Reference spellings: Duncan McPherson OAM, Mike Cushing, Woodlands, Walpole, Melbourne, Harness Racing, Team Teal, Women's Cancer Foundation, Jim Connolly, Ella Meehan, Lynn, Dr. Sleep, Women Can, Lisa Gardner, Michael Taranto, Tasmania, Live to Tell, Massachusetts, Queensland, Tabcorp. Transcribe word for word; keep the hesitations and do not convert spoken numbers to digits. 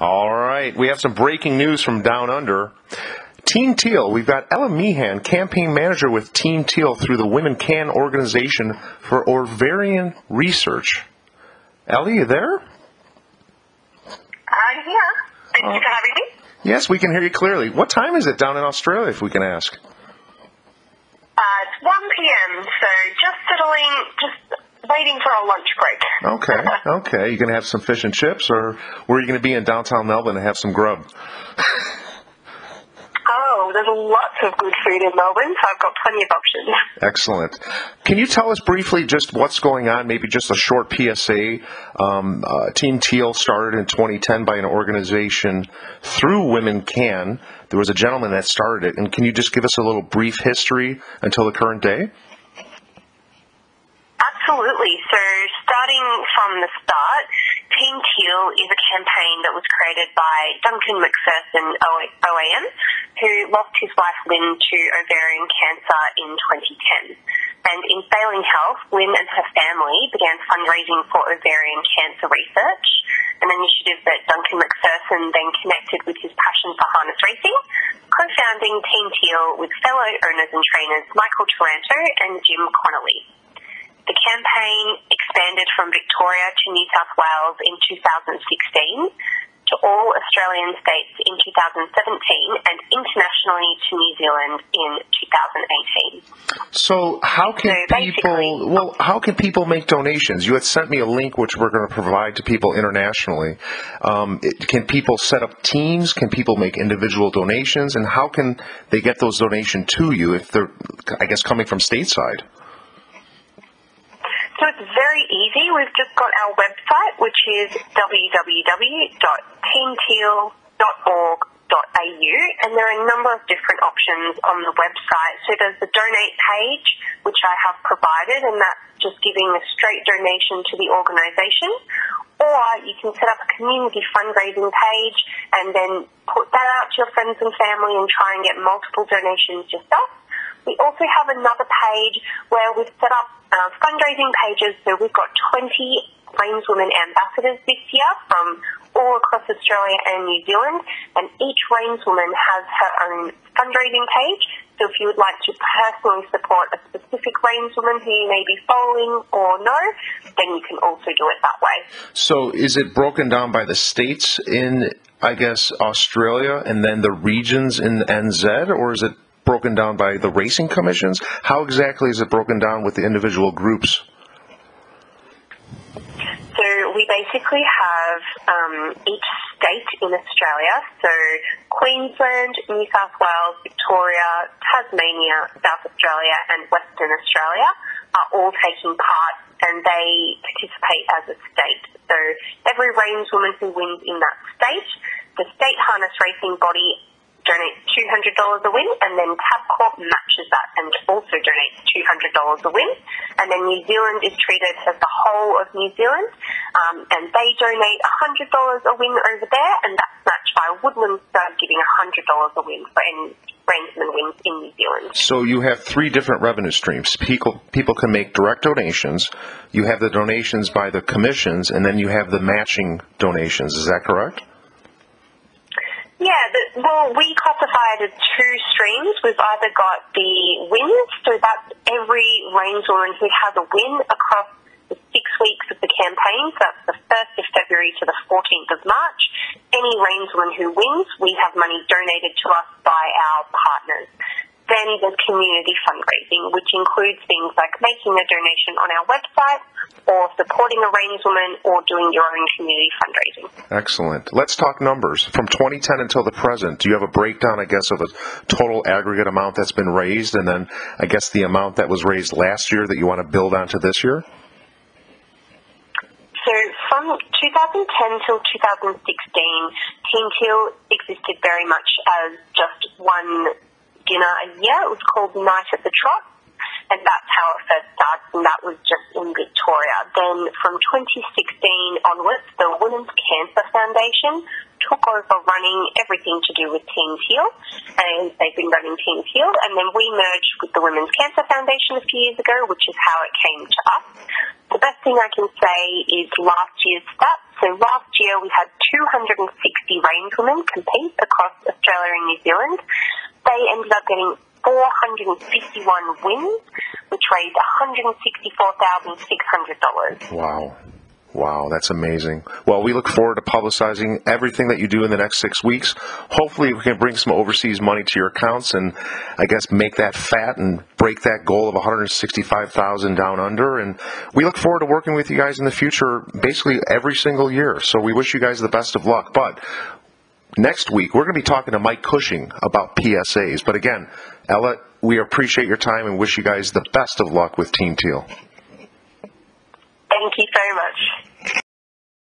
All right, we have some breaking news from down under. Team Teal, we've got Ella Meehan, campaign manager with Team Teal through the Women Can organization for ovarian research. Ellie, you there? I'm here. Thank uh, you for having me. Yes, we can hear you clearly. What time is it down in Australia, if we can ask? Uh, it's one p m, so just settling, just waiting for a lunch break. Okay, okay. You going to have some fish and chips, or where are you going to be in downtown Melbourne and have some grub? Oh, there's lots of good food in Melbourne, so I've got plenty of options. Excellent. Can you tell us briefly just what's going on, maybe just a short P S A? Um, uh, Team Teal started in twenty ten by an organization through Women Can. There was a gentleman that started it, and can you just give us a little brief history until the current day? Absolutely. So starting from the start, Team Teal is a campaign that was created by Duncan McPherson O A M, who lost his wife Lynn to ovarian cancer in twenty ten. And in failing health, Lynn and her family began fundraising for ovarian cancer research, an initiative that Duncan McPherson then connected with his passion for harness racing, co-founding Team Teal with fellow owners and trainers Michael Taranto and Jim Connolly. The campaign expanded from Victoria to New South Wales in two thousand sixteen, to all Australian states in two thousand seventeen, and internationally to New Zealand in two thousand eighteen. So how can so people well how can people make donations? You had sent me a link which we're going to provide to people internationally. Um, it, can people set up teams? Can people make individual donations? And how can they get those donations to you if they're, I guess, coming from stateside? So it's very easy. We've just got our website, which is w w w dot team teal dot org dot a u, and there are a number of different options on the website. So there's the donate page, which I have provided, and that's just giving a straight donation to the organisation. Or you can set up a community fundraising page and then put that out to your friends and family and try and get multiple donations yourself. We also have another page where we've set up uh, fundraising pages. So we've got twenty Women's Women ambassadors this year from all across Australia and New Zealand, and each Women's Woman has her own fundraising page. So if you would like to personally support a specific Women's Woman who you may be following or know, then you can also do it that way. So is it broken down by the states in, I guess, Australia, and then the regions in N Z, or is it broken down by the racing commissions? How exactly is it broken down with the individual groups? So we basically have um, each state in Australia, so Queensland, New South Wales, Victoria, Tasmania, South Australia and Western Australia are all taking part, and they participate as a state. So every Women's Woman who wins in that state, the state harness racing body donates two hundred dollars a win, and then Tabcorp matches that and also donates two hundred dollars a win. And then New Zealand is treated as the whole of New Zealand, um, and they donate one hundred dollars a win over there, and that's matched by Woodlands giving one hundred dollars a win for any Rangeman wins in New Zealand. So you have three different revenue streams. People, people can make direct donations, you have the donations by the commissions, and then you have the matching donations. Is that correct? Yeah, the, well, we classify it as two streams. We've either got the wins, so that's every Women's Woman who has a win across the six weeks of the campaign, so that's the first of February to the fourteenth of March. Any Women's Woman who wins, we have money donated to us by our partners. Then there's community fundraising, which includes things like making a donation on our website or supporting a Women's Woman or doing your own community fundraising. Excellent. Let's talk numbers. From twenty ten until the present, do you have a breakdown, I guess, of a total aggregate amount that's been raised, and then I guess the amount that was raised last year that you want to build onto this year? So from two thousand ten till two thousand sixteen, Team Teal existed very much as just one dinner a year. It was called Night at the Trot, and that's how it first started, and that was just in Victoria. Then from twenty sixteen onwards, the Women's Cancer Foundation took over running everything to do with Team Teal, and they've been running Team Teal, and then we merged with the Women's Cancer Foundation a few years ago, which is how it came to us. The best thing I can say is last year's stats. So last year we had two hundred sixty range women compete across Australia and New Zealand. They ended up getting four hundred fifty-one wins, which raised one hundred sixty-four thousand six hundred dollars. Wow. Wow, that's amazing. Well, we look forward to publicizing everything that you do in the next six weeks. Hopefully we can bring some overseas money to your accounts and, I guess, make that fat and break that goal of one hundred sixty-five thousand dollars down under. And we look forward to working with you guys in the future basically every single year. So we wish you guys the best of luck. But next week, we're going to be talking to Mike Cushing about P S As. But, again, Ella, we appreciate your time and wish you guys the best of luck with Team Teal. Thank you so much.